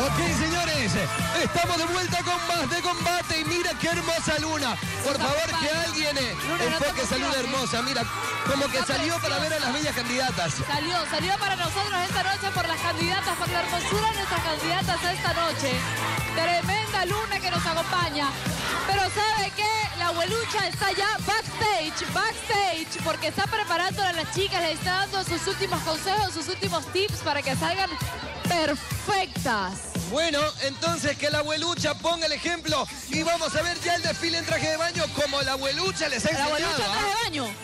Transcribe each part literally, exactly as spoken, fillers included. Ok, señores, estamos de vuelta con más de Combate y mira qué hermosa luna. Por favor, que alguien enfoque esa luna hermosa. Mira, como que salió para ver a las bellas candidatas. Salió, salió para nosotros esta noche por las candidatas, por la hermosura de nuestras candidatas esta noche. Tremenda luna que nos acompaña. Pero ¿sabe qué? La abuelucha está ya backstage, backstage, porque está preparando a las chicas, les está dando sus últimos consejos, sus últimos tips para que salgan perfectas. Bueno, entonces que la abuelucha ponga el ejemplo y vamos a ver ya el desfile en traje de baño como la abuelucha les ha enseñado. La abuelucha en traje de baño.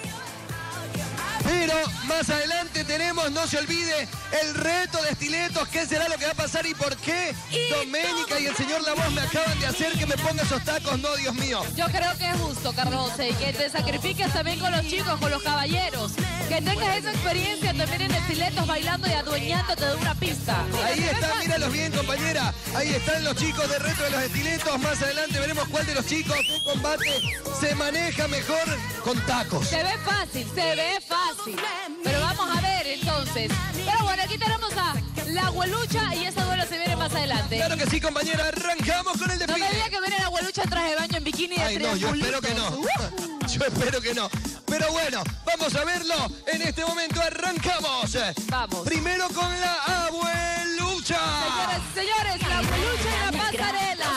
Pero más adelante tenemos, no se olvide, el reto de estiletos. ¿Qué será lo que va a pasar y por qué? Y Domenica y el señor La Voz me acaban de hacer que me ponga esos tacos. No, Dios mío. Yo creo que es justo, Carlos José, que te sacrifiques también con los chicos, con los caballeros. Que tengas esa experiencia también en estiletos, bailando y adueñándote de una pista. Ahí está, míralos bien, compañera. Ahí están los chicos de reto de los estiletos. Más adelante veremos cuál de los chicos en Combate se maneja mejor con tacos. Se ve fácil, se ve fácil. Pero vamos a ver entonces. Pero bueno, aquí tenemos a la abuelucha y esa duelo se viene más adelante. Claro que sí, compañera, arrancamos con el desfile. No me diga que viene la abuelucha en traje de baño en bikini de Ay, no, yo espero que no. Uh. Yo espero que no. Pero bueno, vamos a verlo. En este momento arrancamos. Vamos. Primero con la abuelucha. Señoras y señores, la abuelucha en la pasarela.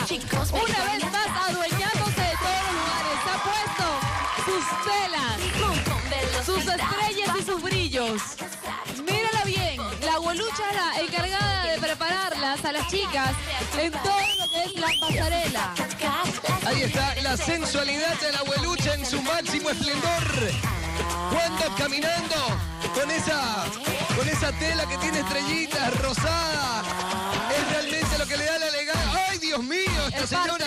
Una vez más adueñándose de todos los lugares. Se ha puesto sus telas, sus estrellas y sus brillos. Mírala bien. La abuelucha es la encargada de prepararlas a las chicas en todo lo que es la pasarela. Ahí está la sensualidad de la abuelucha en su máximo esplendor. Cuando caminando con esa, con esa tela que tiene estrellitas rosada. Es realmente lo que le da la elegancia. ¡Ay, Dios mío! Esta señora...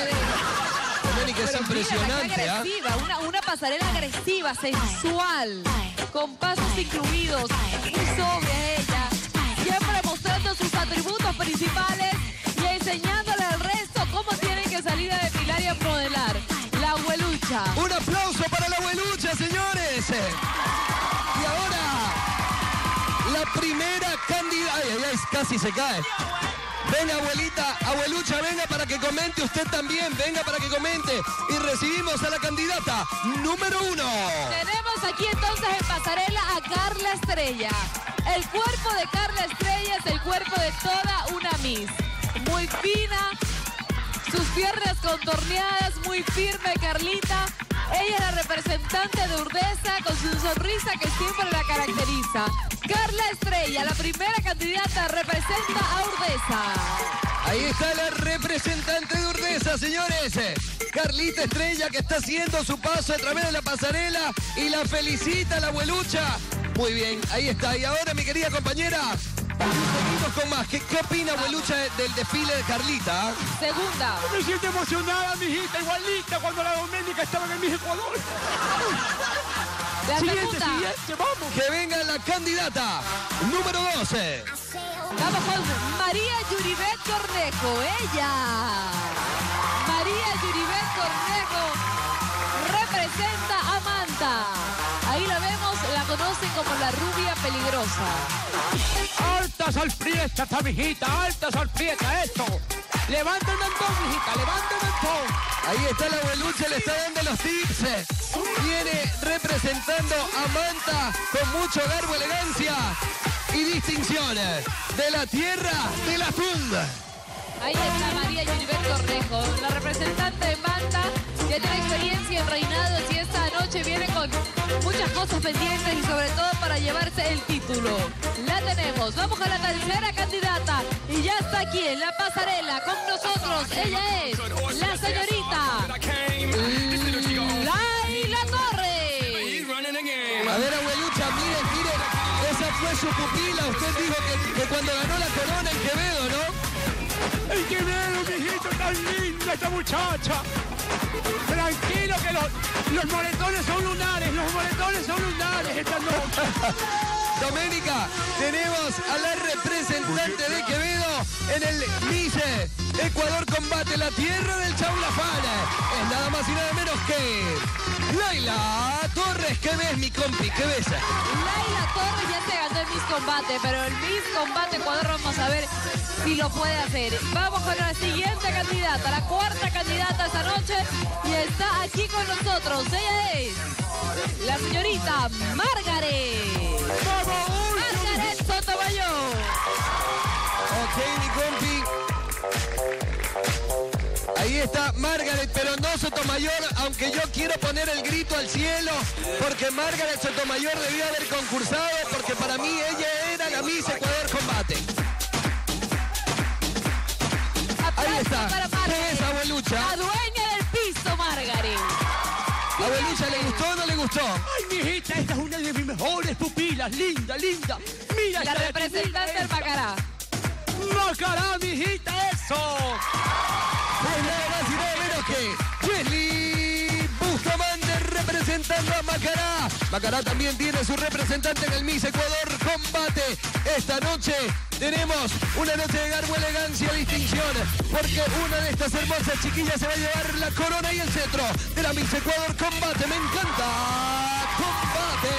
Que es impresionante, mira, agresiva, ¿eh? una, una pasarela agresiva, sensual, con pasos incluidos, muy sobria ella, siempre mostrando sus atributos principales y enseñándole al resto cómo tienen que salir a desfilar y a modelar. La abuelucha. Un aplauso para la abuelucha, señores. Y ahora, la primera candidata. Ay, ay, casi se cae. Ven, abuelita, abuelucha, venga para que comente usted también, venga para que comente. Y recibimos a la candidata número uno. Tenemos aquí entonces en pasarela a Carla Estrella. El cuerpo de Carla Estrella es el cuerpo de toda una Miss. Muy fina, sus piernas contorneadas, muy firme Carlita. Ella es la representante de Urdesa con su sonrisa que siempre la caracteriza. Carla Estrella, la primera candidata, representa a Urdesa. Ahí está la representante de Urdesa, señores. Carlita Estrella, que está haciendo su paso a través de la pasarela y la felicita la abuelucha. Muy bien, ahí está. Y ahora, mi querida compañera, seguimos con más. ¿Qué, qué opina, abuelucha, del desfile de Carlita? Segunda. Me siento emocionada, mijita, igualita cuando la Domenica estaba en mi Ecuador. La siguiente, siguiente, vamos. Que venga la candidata número doce. Vamos con María Yuribeth Cornejo, ella. María Yuribeth Cornejo representa a Manta. Ahí la vemos, la conocen como la rubia peligrosa. Alta sorprieta esta mijita, alta sorprieta esto. Levanta un montón, mijita, levanta un montón. Ahí está la abuelucha, le está dando los tips. Viene representando a Manta con mucho garbo, elegancia y distinciones de la tierra de la funda. Ahí está María Yuribeth Cornejo, la representante de Manta, que tiene experiencia en reinados y esta noche viene con muchas cosas pendientes y sobre todo para llevarse el título. La tenemos, vamos a la tercera candidata y ya está aquí en la pasarela con nosotros. Ella es la señorita Laila Torres. A ver, abuelucha, miren, miren, esa fue su pupila. Usted dijo que, que cuando ganó la corona en Quevedo, ¿no? ¡Ay, qué miedo, mijito! ¡Tan linda esta muchacha! Tranquilo que los, los moretones son lunares, los moretones son lunares esta noche. Domenica, tenemos a la representante de Quevedo en el Mice Ecuador Combate, la tierra del chaulafán. Es nada más y nada menos que Laila Torres. ¿Qué ves, mi compi? ¿Qué ves? Laila Torres ya se ganó el Miss Combate, pero el Miss Combate Ecuador vamos a ver si lo puede hacer. Vamos con la siguiente candidata, la cuarta candidata esta noche, y está aquí con nosotros. Ella es la señorita Margaret. Margaret Sotomayor. Ok, mi compi. Ahí está Margaret, pero no Sotomayor, aunque yo quiero poner el grito al cielo, porque Margaret Sotomayor debió haber concursado, porque para mí ella era la Miss Ecuador Combate. Ahí está, esa abuelucha. Adueña del piso, Margaret. Abuelucha, ¿le gustó o no le gustó? Ay, mi hijita, esta es una de mis mejores pupilas, linda, linda. Mira, la representante del Macará. Macará, mi hijita, eso. Pues nada más y nada menos que Jessly Bustamante representando a Macará. Macará también tiene su representante en el Miss Ecuador Combate. Esta noche tenemos una noche de garbo, elegancia, distinción, porque una de estas hermosas chiquillas se va a llevar la corona y el cetro de la Miss Ecuador Combate. ¡Me encanta! ¡Combate!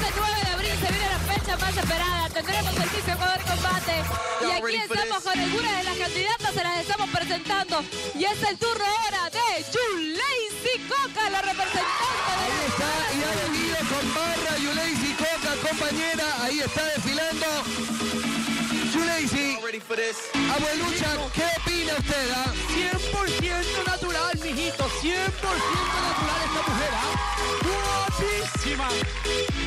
Este nueve de abril se viene la fecha más esperada. Tendremos el Miss Ecuador Combate. Y aquí estamos con algunas de las candidatas, se las estamos presentando. Y es el turno ahora de Yuleisi Coca, la representante de... Ahí está, y ha venido con barra Yuleisi Coca, compañera. Ahí está desfilando Yuleisi. Abuelucha, ¿qué opina usted? ¿Ah? cien por ciento natural, mijito, cien por ciento natural esta mujer, ¿ah? Guapísima.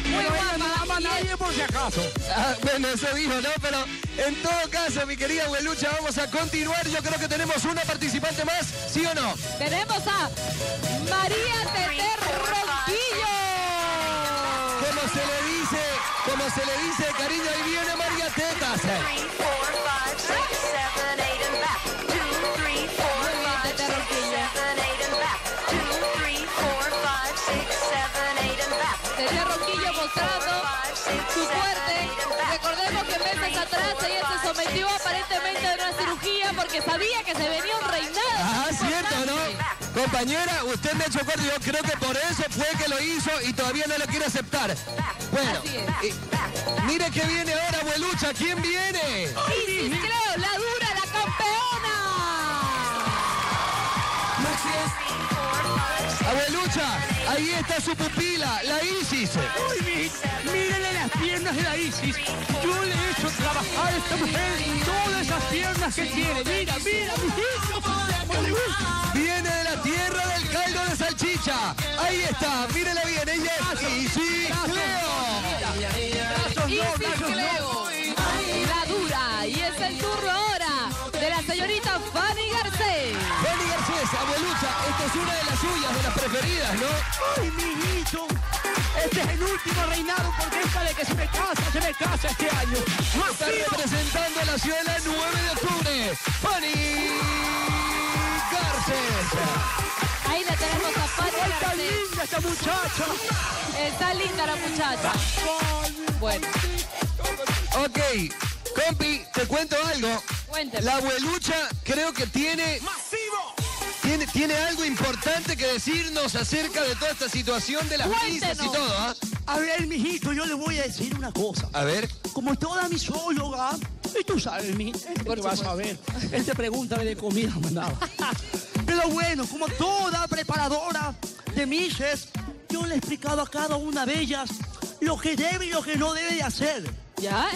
Muy guapa. No ama a nadie por si acaso. Ah, bueno, eso dijo, ¿no? Pero en todo caso, mi querida abuelucha, vamos a continuar. Yo creo que tenemos una participante más, ¿sí o no? Tenemos a María Teter Rosa. Como se le dice, como se le dice, cariño, ahí viene María Tetas. Su fuerte, recordemos que meses atrás ella se sometió aparentemente a una cirugía porque sabía que se venía un reinado. Ah, cierto, ¿no? Compañera, usted me echó corto, yo creo que por eso fue que lo hizo y todavía no lo quiere aceptar. Bueno, y, mire que viene ahora, abuelucha, ¿quién viene? Isiscleo, la dura, la campeona. Abuelucha. Ahí está su pupila, la Isis. Uy, mi, mírenle las piernas de la Isis. Yo le he hecho trabajar a esta mujer todas esas piernas que tiene. Mira, mira, mi viene de la tierra del caldo de salchicha. Ahí está, mírenla bien, ella es Isiscleo. Isiscleo, la dura. Y es el turno ahora de la señorita Pani Garcés. Pani Garcés, abuelucha, esta es una de las suyas, de las preferidas, ¿no? ¡Ay, mijito! Este es el último reinado, porque esta de que se me casa, se me casa este año. Está representando a la ciudad el nueve de octubre, Pani Garcés. Ahí la tenemos a Pani Garcés. ¡Está linda esta muchacha! Está linda la muchacha. Bueno. Ok, compi, te cuento algo. Cuéntame. La abuelucha creo que tiene... Tiene, tiene algo importante que decirnos acerca de toda esta situación de las misas y todo, ¿ah? ¿eh? A ver, mijito, yo le voy a decir una cosa. A ver. Como toda misóloga, y tú sabes, mijito, ¿qué vas a ver? Él te pregunta de comida mandaba. Pero bueno, como toda preparadora de mises, yo le he explicado a cada una de ellas lo que debe y lo que no debe de hacer. ¿Ya?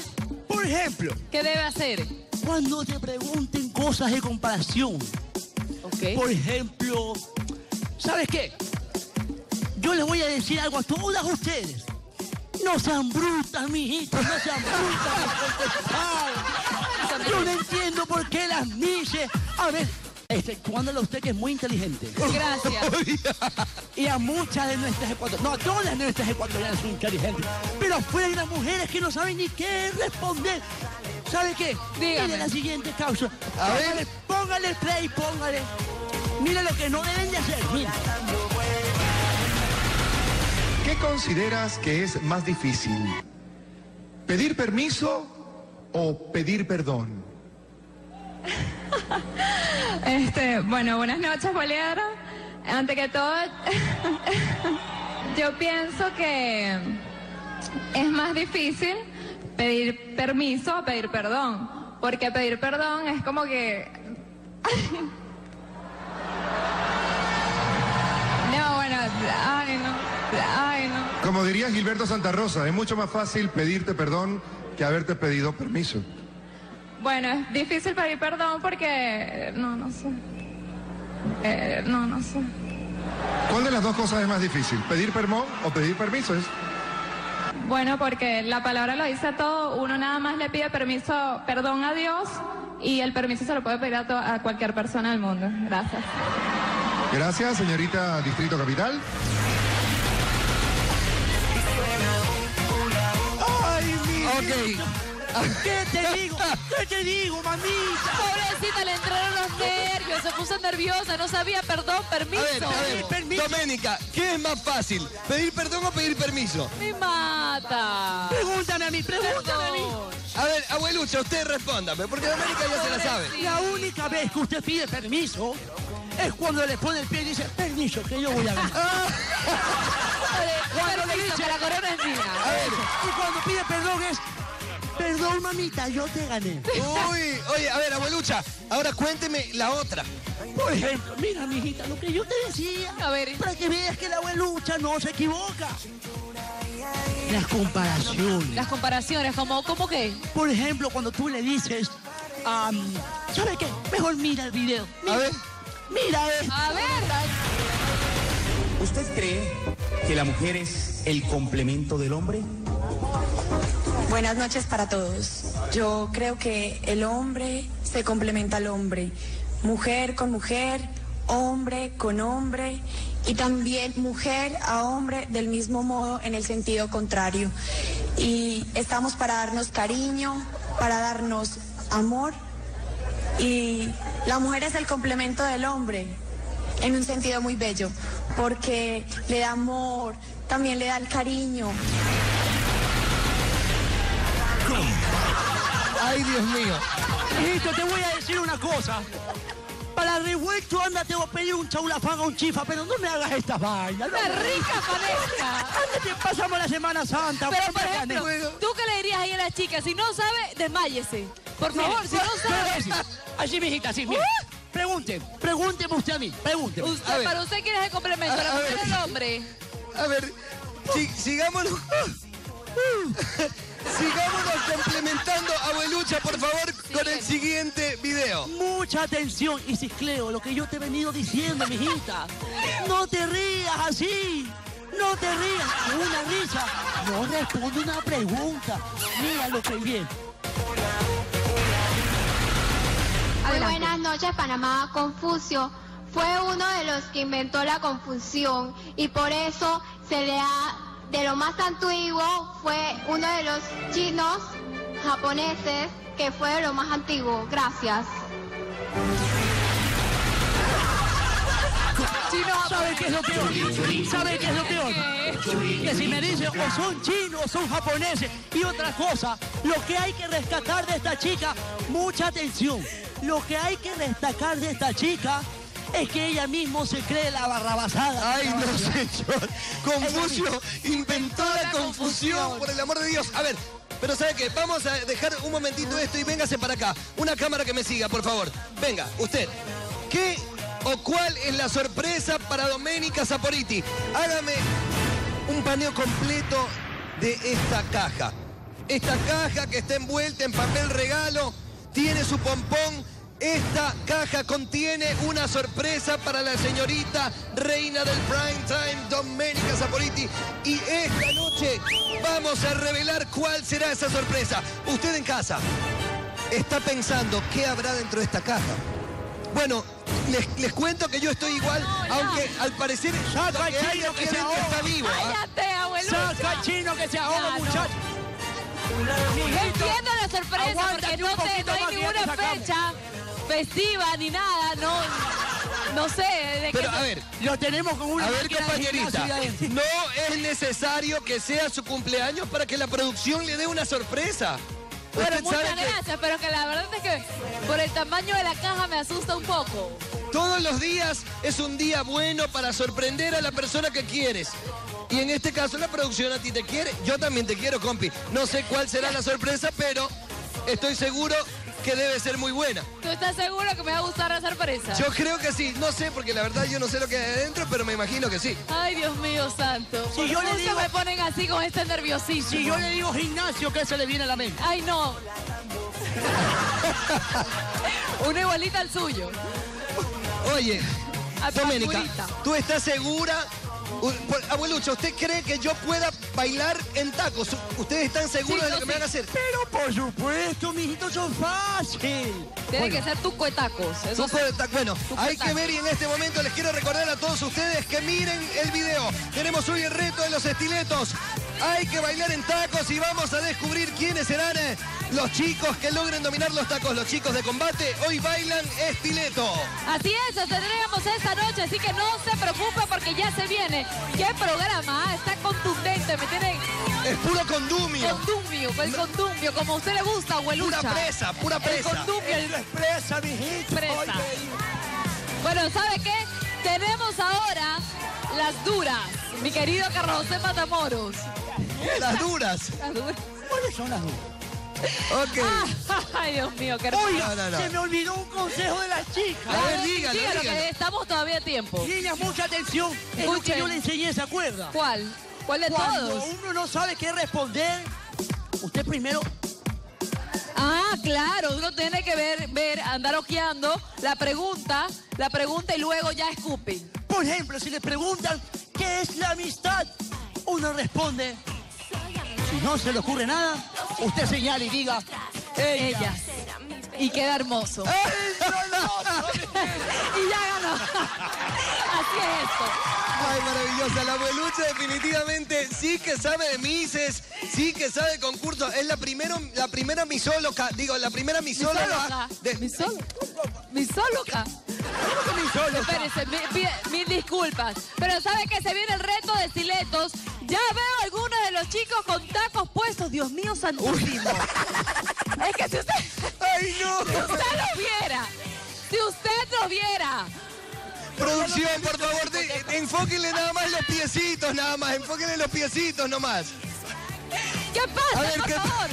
Por ejemplo. ¿Qué debe hacer? Cuando te pregunten cosas de comparación. Okay. Por ejemplo, ¿sabes qué? Yo les voy a decir algo a todas ustedes. No sean brutas, mijitos, no sean brutas. Yo no entiendo por qué las mises... A ver, exceptuándola usted que es muy inteligente. Gracias. Y a muchas de nuestras ecuatorianas, no, a todas nuestras ecuatorianas son inteligentes. Pero fuera de las mujeres que no saben ni qué responder. ¿Sabe qué? Dígame. La siguiente causa. A póngale, ver. Póngale play, póngale. Mira lo que no deben de hacer. Mira. ¿Qué consideras que es más difícil? ¿Pedir permiso o pedir perdón? Este, bueno, buenas noches, Bolero. Antes que todo, yo pienso que es más difícil... pedir permiso a pedir perdón, porque pedir perdón es como que... No, bueno, ay no, ay no. Como diría Gilberto Santa Rosa, es mucho más fácil pedirte perdón que haberte pedido permiso. Bueno, es difícil pedir perdón porque... no, no sé. Eh, no, no sé. ¿Cuál de las dos cosas es más difícil? ¿Pedir perdón o pedir permiso? Bueno, porque la palabra lo dice todo, uno nada más le pide permiso, perdón a Dios, y el permiso se lo puede pedir a, to a cualquier persona del mundo. Gracias. Gracias, señorita Distrito Capital. ¡Ay, mira! Ok. ¿Qué te digo? ¿Qué te digo, mamita? Pobrecita, le entraron los nervios, se puso nerviosa, no sabía perdón, permiso. A ver, a ver, permiso. Domenica, ¿qué es más fácil? ¿Pedir perdón o pedir permiso? Me mata. Pregúntame a mí, pregúntame perdón. a mí. A ver, abuelucha, usted respóndame, porque Domenica ya se la sabe. La única vez que usted pide permiso es cuando le pone el pie y dice, permiso, que yo voy a ver. Cuando le dice, la corona es mía. A ver, y cuando pide perdón es... Perdón, mamita, yo te gané. Uy, oye, a ver, abuelucha, ahora cuénteme la otra. Por ejemplo, mira, mijita, lo que yo te decía. A ver. Para que veas que la abuelucha no se equivoca. Las comparaciones. Las comparaciones, ¿cómo, cómo qué? Por ejemplo, cuando tú le dices, um, ¿sabes qué? Mejor mira el video. Mira, a ver. Mira esto. A ver. ¿Usted cree que la mujer es el complemento del hombre? Buenas noches para todos. Yo creo que el hombre se complementa al hombre. Mujer con mujer, hombre con hombre y también mujer a hombre del mismo modo en el sentido contrario. Y estamos para darnos cariño, para darnos amor y la mujer es el complemento del hombre en un sentido muy bello porque le da amor, también le da el cariño. Ay, Dios mío. Hijito, te voy a decir una cosa. Para revuelto, anda, te voy a pedir un chaulafán o un chifa, pero no me hagas estas vainas. ¡Qué no, rica pareja! Ándate, pasamos la Semana Santa. Pero, por ejemplo, gané. ¿Tú qué le dirías ahí a las chicas? Si no sabe, desmáyese. Por favor, mire, si no sabe... Decir, así, mijita, así, mire. Uh, Pregunten, pregúnteme usted a mí, pregúnteme. Usted, para usted, ¿quién es el complemento? A, ¿La a mujer o el hombre? A ver, si, sigámonos... Sigámonos complementando, abuelucha, por favor, sí, con el siguiente video. Mucha atención, Isiscleo, lo que yo te he venido diciendo, mijita. No te rías así, no te rías con una risa. No responde una pregunta. Mira lo que bien. Muy buenas noches, Panamá. Confucio fue uno de los que inventó la confusión y por eso se le ha... De lo más antiguo fue uno de los chinos japoneses que fue de lo más antiguo. Gracias. ¿Sabe qué es lo peor? ¿Sabe qué es lo peor? Que si me dicen o son chinos o son japoneses. Y otra cosa, lo que hay que rescatar de esta chica, mucha atención, lo que hay que destacar de esta chica... Es que ella mismo se cree la barrabasada. Ay, no, señor. Confucio inventó la confusión, por el amor de Dios. A ver, pero ¿sabe qué? Vamos a dejar un momentito esto y véngase para acá. Una cámara que me siga, por favor. Venga, usted. ¿Qué o cuál es la sorpresa para Domenica Saporiti? Hágame un paneo completo de esta caja. Esta caja que está envuelta en papel regalo, tiene su pompón. Esta caja contiene una sorpresa para la señorita reina del prime time, Domenica Saporiti. Y esta noche vamos a revelar cuál será esa sorpresa. Usted en casa está pensando qué habrá dentro de esta caja. Bueno, les, les cuento que yo estoy igual, no, no. aunque al parecer saca lo que hay chino que se ahoga. Está vivo. Cállate, ¿eh? abuelucha. Saca chino que se ahoga, muchacho. No entiendo la sorpresa. Aguántate porque no, te, no hay ninguna fecha festiva ni nada, no, no sé. De Pero que... a ver, lo tenemos con una. A ver, compañerita, no es necesario que sea su cumpleaños para que la producción le dé una sorpresa. Bueno, muchas gracias, que... pero que la verdad es que por el tamaño de la caja me asusta un poco. Todos los días es un día bueno para sorprender a la persona que quieres. Y en este caso la producción a ti te quiere, yo también te quiero, compi. No sé cuál será la sorpresa, pero estoy seguro que debe ser muy buena. ¿Tú estás seguro que me va a gustar la sorpresa? Yo creo que sí, no sé, porque la verdad yo no sé lo que hay adentro, pero me imagino que sí. Ay, Dios mío santo. Si yo le digo... me ponen así con este nerviosismo. Si yo le digo gimnasio, ¿qué se le viene a la mente? Ay, no. Una igualita al suyo. Oye, Domenica, ¿tú estás segura? Abuelucho, ¿usted cree que yo pueda bailar en tacos? ¿Ustedes están seguros sí, de lo que sí. me van a hacer? Pero por supuesto, mijito, son fácil. Tiene bueno. que ser tuco de tacos. Tuco de tacos. Bueno, tuco hay que ver, y en este momento les quiero recordar a todos ustedes que miren el video. Tenemos hoy el reto de los estiletos. Hay que bailar en tacos y vamos a descubrir quiénes serán eh, los chicos que logren dominar los tacos. Los chicos de Combate hoy bailan estileto. Así es, lo tendremos esta noche, así que no se preocupe porque ya se viene. ¡Qué programa! Está contundente, me tienen... Es puro condumio. Condumio, pues condumio, como a usted le gusta, abuelucha. Pura presa, pura presa. El condumio. El... Es presa, mijito. Presa. Bueno, ¿sabe qué? Tenemos ahora las duras, mi querido Carlos José Matamoros. Las duras. Las duras. ¿Cuáles son las duras? Ok. Ah, ay, Dios mío, qué hermoso. Oiga, no, no, no. Se me olvidó un consejo de las chicas. A ver, dígalo, dígalo, dígalo. Que estamos todavía a tiempo. Niñas, mucha atención. Es lo que yo le enseñé, ¿se acuerda? ¿Cuál? ¿Cuál de Cuando todos? Cuando uno no sabe qué responder, usted primero... Ah, claro, uno tiene que ver, ver, andar ojeando la pregunta, la pregunta y luego ya escupen. Por ejemplo, si le preguntan, ¿qué es la amistad? Uno responde, si no se le ocurre nada, usted señala y diga, ella. ella. Y queda hermoso. Y ya ganó. Así es esto. Ay, maravillosa. La abuelucha definitivamente sí que sabe de mises, sí que sabe de concursos. Es la, primero, la primera misóloga, digo, la primera misóloga. De... ¿Misóloga? ¿Misóloga? Espérense, mi, mil disculpas. Pero sabe que se viene el reto de estiletos. Ya veo algunos de los chicos con tacos puestos. Dios mío santísimo. Es que si usted... ¡Ay, no! Si usted lo viera. Si usted lo viera. Producción, por favor, te, enfóquenle nada más los piecitos, nada más. Enfóquenle los piecitos nomás. ¿Qué pasa, A ver, por que, favor?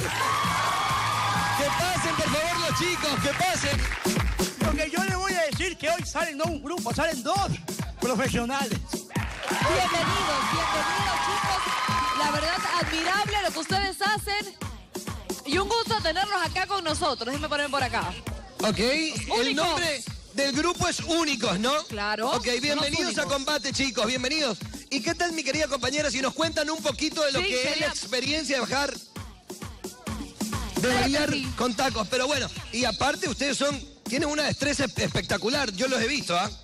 Que pasen, por favor, los chicos. Que pasen. Porque yo les voy a decir que hoy salen no un grupo, salen dos profesionales. Bienvenidos, bienvenidos, chicos. La verdad, admirable lo que ustedes hacen. Y un gusto tenerlos acá con nosotros. Déjenme poner por acá. Ok, Únicos. El nombre del grupo es Únicos, ¿no? Claro. Ok, bienvenidos a Combate, chicos, bienvenidos. ¿Y qué tal, mi querida compañera, si nos cuentan un poquito de lo sí, que sería... es la experiencia de bajar, de bailar sí. con tacos? Pero bueno, y aparte ustedes son, tienen una destreza espectacular, yo los he visto, ¿ah? ¿eh?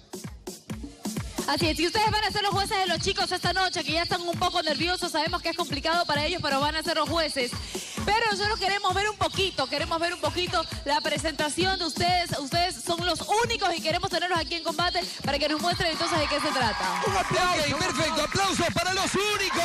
Así es, y ustedes van a ser los jueces de los chicos esta noche, que ya están un poco nerviosos, sabemos que es complicado para ellos, pero van a ser los jueces. Pero nosotros queremos ver un poquito, queremos ver un poquito la presentación de ustedes. Ustedes son los únicos y queremos tenerlos aquí en Combate para que nos muestren entonces de qué se trata. Un aplauso, okay, perfecto, aplausos para los únicos.